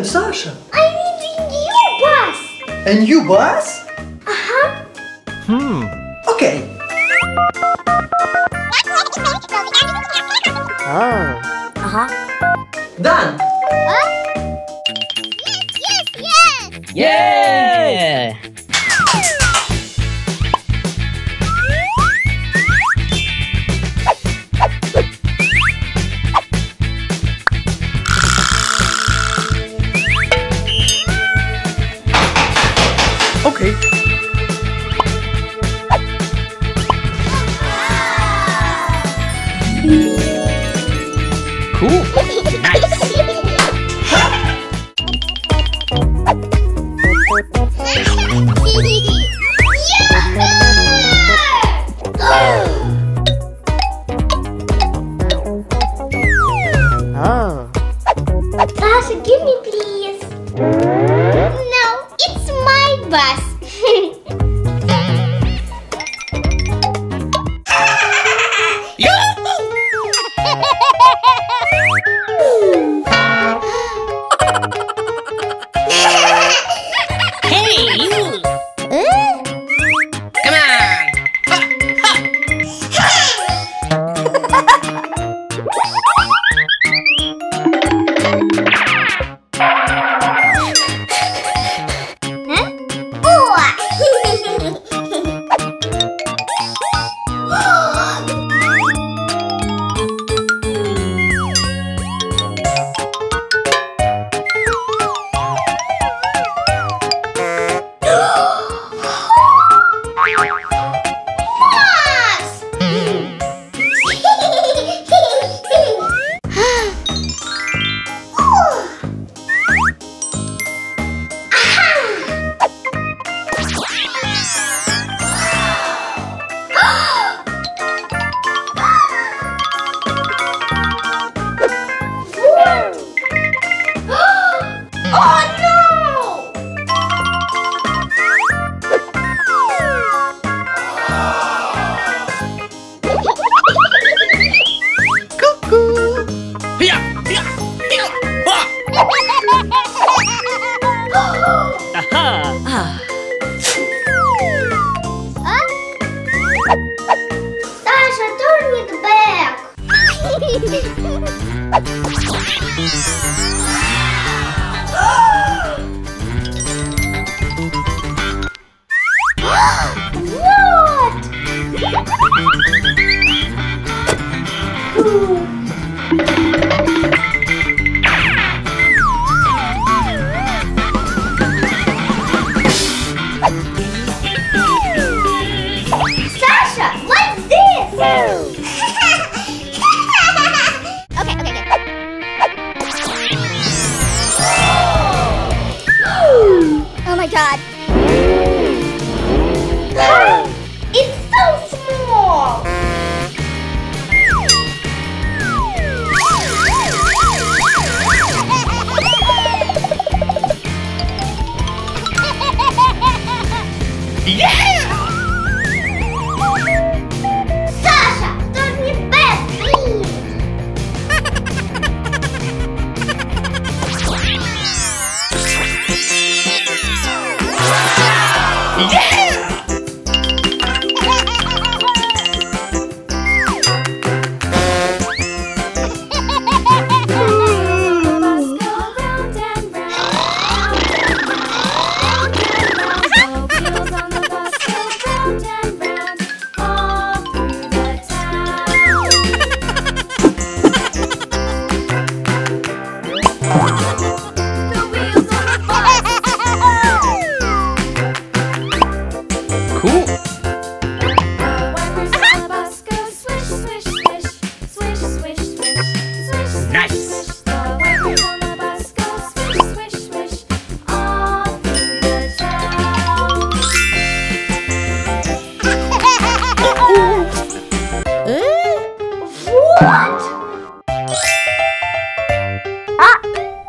Sasha, I need a new bus. A new bus? Okay. Done. Yes. Yeah.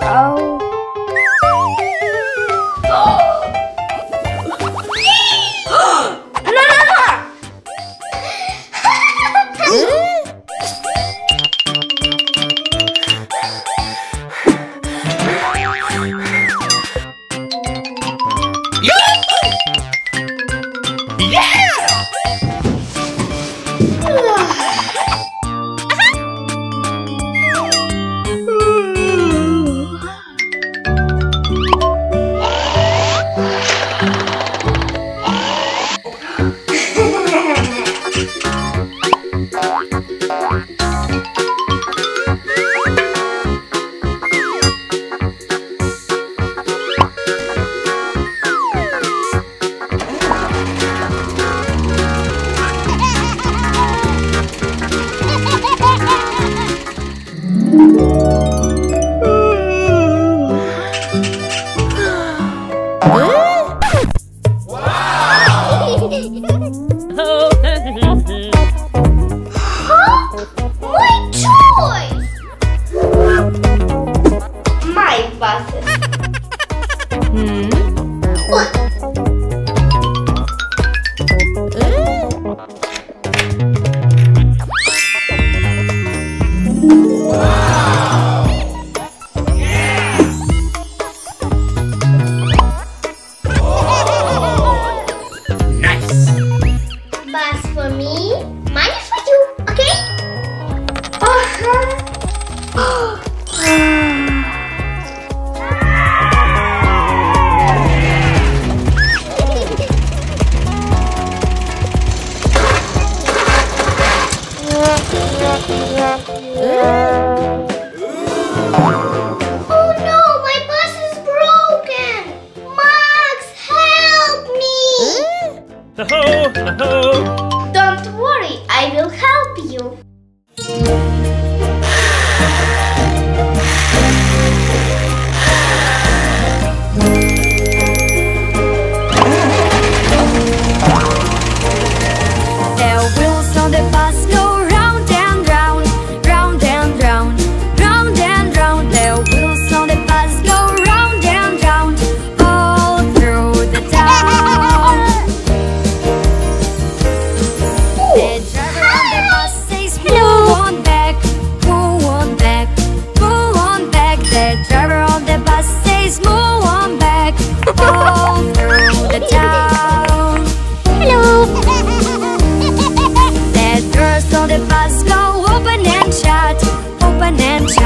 What?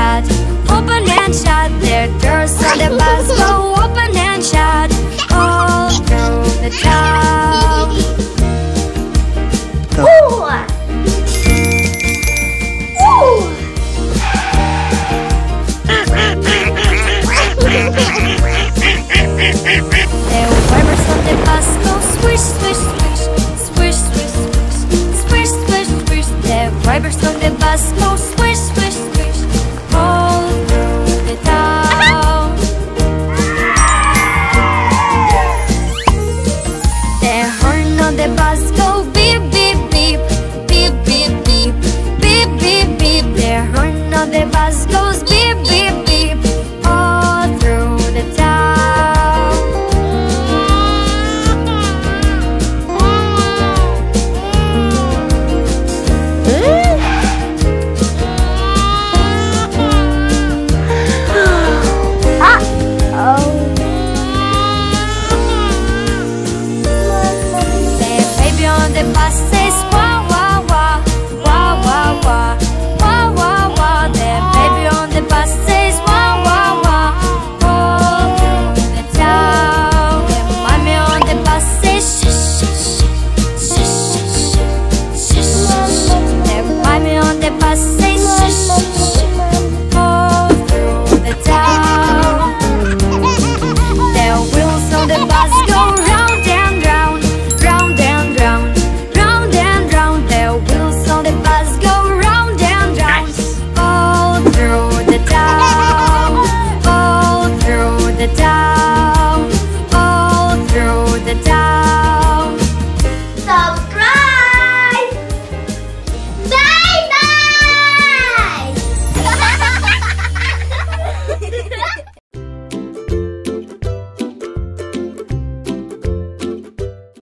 shut, open and shut. Their doors on the bus go open and shut all through the town. The wipers on the bus go swish, swish, swish, swish, swish, swish, swish, swish, swish. The wipers on the bus go swish, swish, swish, all through the town. The horn on the bus go beep, beep, beep, beep, beep, beep, beep, beep, beep. The horn on the bus goes beep, beep.